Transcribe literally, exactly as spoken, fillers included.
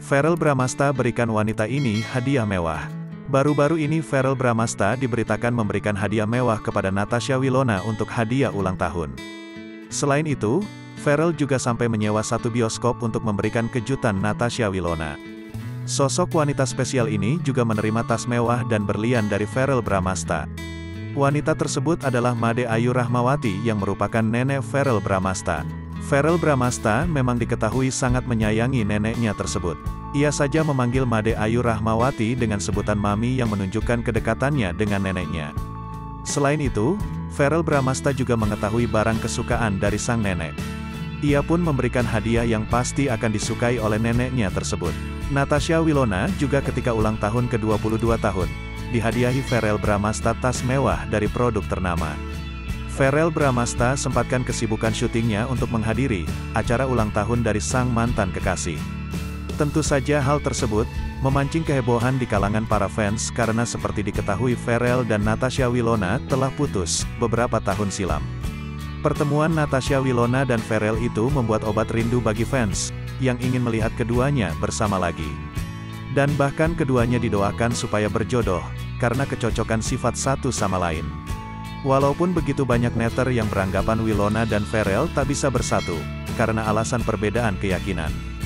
Verrell Bramasta berikan wanita ini hadiah mewah. Baru-baru ini Verrell Bramasta diberitakan memberikan hadiah mewah kepada Natasha Wilona untuk hadiah ulang tahun. Selain itu, Verrell juga sampai menyewa satu bioskop untuk memberikan kejutan Natasha Wilona. Sosok wanita spesial ini juga menerima tas mewah dan berlian dari Verrell Bramasta. Wanita tersebut adalah Made Ayu Rahmawati yang merupakan nenek Verrell Bramasta. Verrell Bramasta memang diketahui sangat menyayangi neneknya tersebut. Ia saja memanggil Made Ayu Rahmawati dengan sebutan Mami yang menunjukkan kedekatannya dengan neneknya. Selain itu, Verrell Bramasta juga mengetahui barang kesukaan dari sang nenek. Ia pun memberikan hadiah yang pasti akan disukai oleh neneknya tersebut. Natasha Wilona juga ketika ulang tahun ke dua puluh dua tahun, dihadiahi Verrell Bramasta tas mewah dari produk ternama. Verrell Bramasta sempatkan kesibukan syutingnya untuk menghadiri acara ulang tahun dari sang mantan kekasih. Tentu saja hal tersebut memancing kehebohan di kalangan para fans karena seperti diketahui Verrell dan Natasha Wilona telah putus beberapa tahun silam. Pertemuan Natasha Wilona dan Verrell itu membuat obat rindu bagi fans yang ingin melihat keduanya bersama lagi. Dan bahkan keduanya didoakan supaya berjodoh karena kecocokan sifat satu sama lain. Walaupun begitu banyak netter yang beranggapan Wilona dan Verrell tak bisa bersatu, karena alasan perbedaan keyakinan.